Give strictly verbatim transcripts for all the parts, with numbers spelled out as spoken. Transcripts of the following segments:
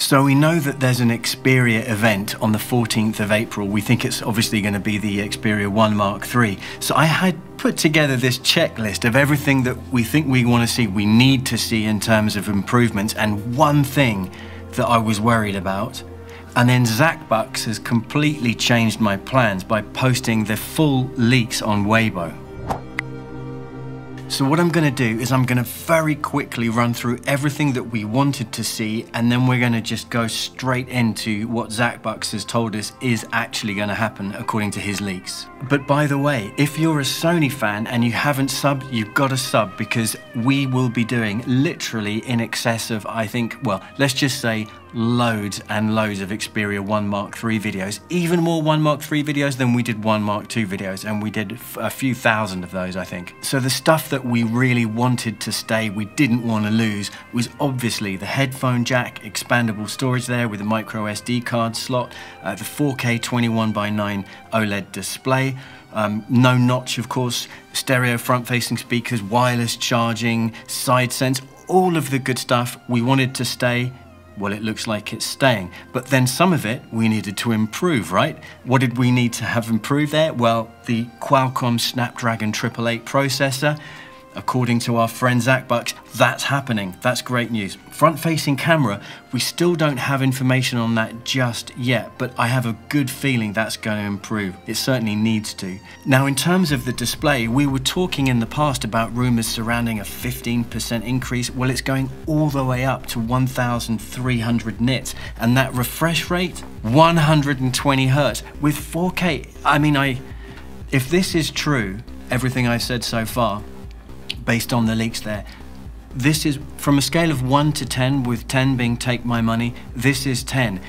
So we know that there's an Xperia event on the fourteenth of April. We think it's obviously going to be the Xperia one Mark three. So I had put together this checklist of everything that we think we want to see, we need to see in terms of improvements, and one thing that I was worried about. And then Zach Bucks has completely changed my plans by posting the full leaks on Weibo. So what I'm going to do is I'm going to very quickly run through everything that we wanted to see, and then we're going to just go straight into what Zach Bucks has told us is actually going to happen according to his leaks. But by the way, if you're a Sony fan and you haven't subbed, you've got to sub, because we will be doing literally in excess of, I think, well, let's just say loads and loads of Xperia one Mark three videos, even more one Mark three videos than we did one Mark two videos, and we did a few thousand of those, I think. So the stuff that we really wanted to stay, we didn't want to lose, was obviously the headphone jack, expandable storage there with a micro S D card slot, uh, the four K twenty-one by nine OLED display, Um, no notch, of course, stereo front-facing speakers, wireless charging, side sense, all of the good stuff we wanted to stay. Well, it looks like it's staying. But then some of it we needed to improve, right? What did we need to have improved there? Well, the Qualcomm Snapdragon triple eight processor. According to our friend Zach Bucks, that's happening. That's great news. Front-facing camera, we still don't have information on that just yet, but I have a good feeling that's going to improve. It certainly needs to. Now, in terms of the display, we were talking in the past about rumors surrounding a fifteen percent increase. Well, it's going all the way up to one thousand three hundred nits, and that refresh rate, one hundred twenty hertz with four K. I mean, I, if this is true, everything I've said so far, based on the leaks there, this is from a scale of one to ten, with ten being take my money, this is ten.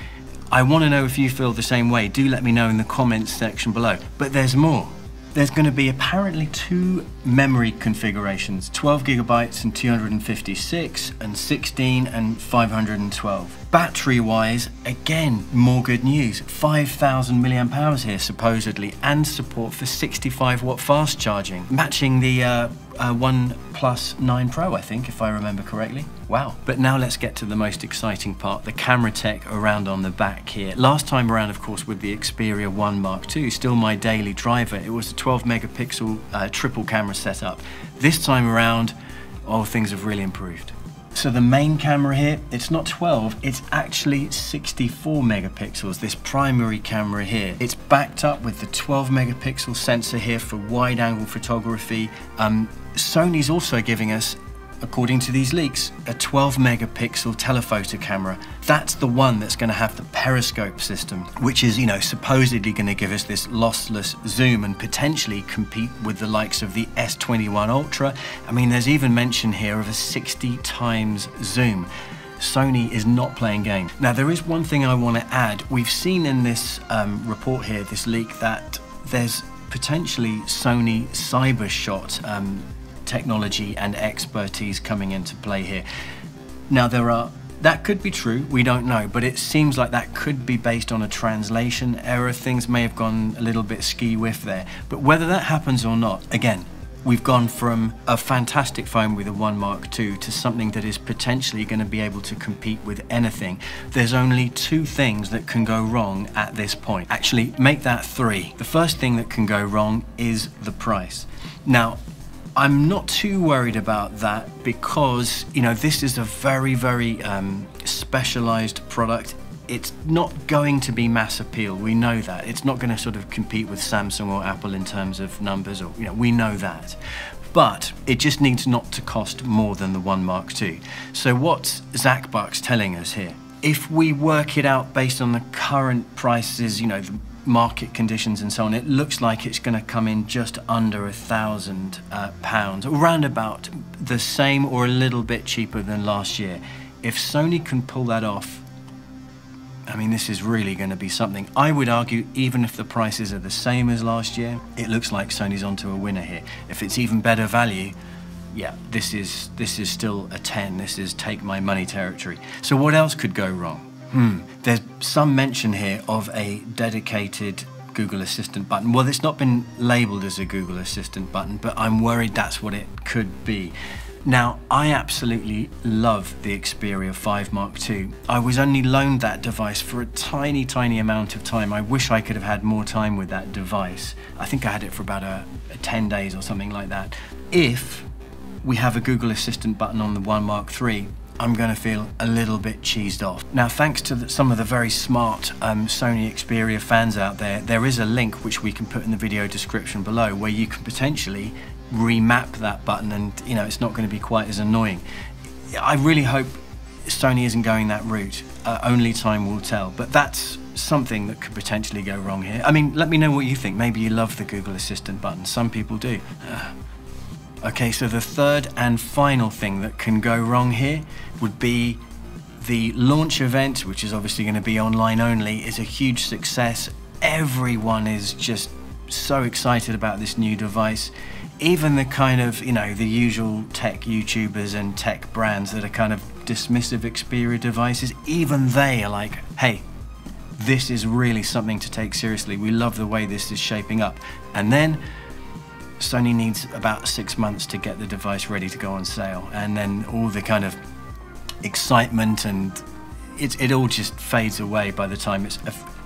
I want to know if you feel the same way. Do let me know in the comments section below. But there's more. There's going to be apparently two memory configurations, twelve gigabytes and two hundred fifty-six, and sixteen and five hundred twelve. Battery-wise, again, more good news. five thousand milliamp hours here, supposedly, and support for sixty-five watt fast charging, matching the uh, uh, OnePlus nine Pro, I think, if I remember correctly. Wow. But now let's get to the most exciting part, the camera tech around on the back here. Last time around, of course, with the Xperia one Mark two, still my daily driver, it was a twelve megapixel uh, triple camera setup. This time around, oh, things have really improved. So the main camera here, it's not twelve, it's actually sixty-four megapixels, this primary camera here. It's backed up with the twelve megapixel sensor here for wide angle photography. Um, Sony's also giving us, according to these leaks, a twelve megapixel telephoto camera. That's the one that's going to have the periscope system, which is, you know, supposedly going to give us this lossless zoom and potentially compete with the likes of the S twenty-one Ultra. I mean, there's even mention here of a sixty times zoom. Sony is not playing games. Now, there is one thing I want to add. We've seen in this um, report here, this leak, that there's potentially Sony CyberShot um, technology and expertise coming into play here. Now, there are, that could be true, we don't know, but it seems like that could be based on a translation error. Things may have gone a little bit ski-whiff there, but whether that happens or not, again, we've gone from a fantastic phone with a one Mark two to something that is potentially going to be able to compete with anything. There's only two things that can go wrong at this point. Actually, make that three. The first thing that can go wrong is the price. Now, I'm not too worried about that because, you know, this is a very, very um, specialized product. It's not going to be mass appeal, we know that. It's not going to sort of compete with Samsung or Apple in terms of numbers, or, you know, we know that. But it just needs not to cost more than the one Mark two. So what's Zach Bucks telling us here? If we work it out based on the current prices, you know, the market conditions and so on, it looks like it's going to come in just under a thousand uh, pounds, around about the same or a little bit cheaper than last year. If Sony can pull that off, I mean, this is really going to be something. I would argue, even if the prices are the same as last year, it looks like Sony's onto a winner here. If it's even better value, yeah, this is this is still a ten. This is take my money territory. So what else could go wrong? Hmm. There's some mention here of a dedicated Google Assistant button. Well, it's not been labeled as a Google Assistant button, but I'm worried that's what it could be. Now, I absolutely love the Xperia five Mark two. I was only loaned that device for a tiny, tiny amount of time. I wish I could have had more time with that device. I think I had it for about a, a ten days or something like that. If we have a Google Assistant button on the one Mark three, I'm going to feel a little bit cheesed off. Now, thanks to the, some of the very smart um, Sony Xperia fans out there, there is a link which we can put in the video description below where you can potentially remap that button, and you know, it's not going to be quite as annoying. I really hope Sony isn't going that route. Uh, only time will tell, but that's something that could potentially go wrong here. I mean, let me know what you think. Maybe you love the Google Assistant button. Some people do. Uh, okay, so the third and final thing that can go wrong here would be the launch event, which is obviously going to be online only, is a huge success. Everyone is just so excited about this new device. Even the kind of, you know, the usual tech YouTubers and tech brands that are kind of dismissive Xperia devices, even they are like, hey, this is really something to take seriously. We love the way this is shaping up. And then Sony needs about six months to get the device ready to go on sale. And then all the kind of excitement and it, it all just fades away by the time it's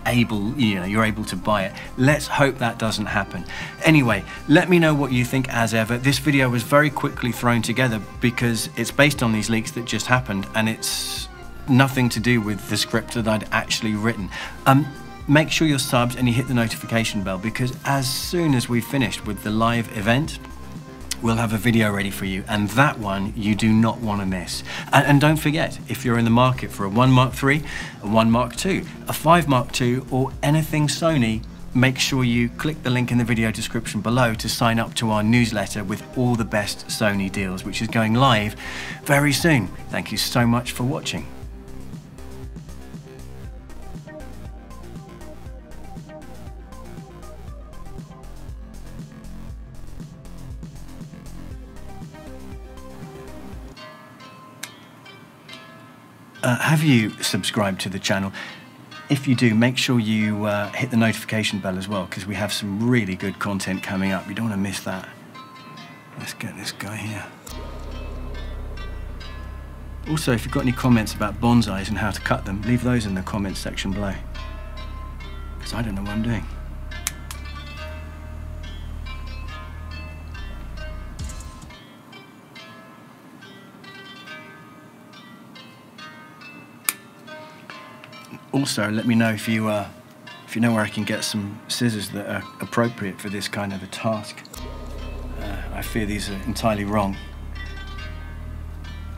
able, you know, you're able to buy it. Let's hope that doesn't happen. Anyway, let me know what you think as ever. This video was very quickly thrown together because it's based on these leaks that just happened, and it's nothing to do with the script that I'd actually written. Um, make sure you're subbed and you hit the notification bell, because as soon as we've finished with the live event, we'll have a video ready for you, and that one you do not want to miss. And, and don't forget, if you're in the market for a one Mark three, a one Mark two, a five Mark two, or anything Sony, make sure you click the link in the video description below to sign up to our newsletter with all the best Sony deals, which is going live very soon. Thank you so much for watching. Uh, have you subscribed to the channel? If you do, make sure you uh, hit the notification bell as well, because we have some really good content coming up. You don't want to miss that. Let's get this guy here. Also, if you've got any comments about bonsais and how to cut them, leave those in the comments section below, because I don't know what I'm doing. Also, let me know if you uh, if you know where I can get some scissors that are appropriate for this kind of a task. Uh, I fear these are entirely wrong.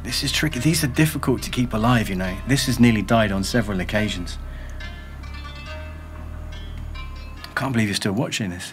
This is tricky. These are difficult to keep alive, you know. This has nearly died on several occasions. Can't believe you're still watching this.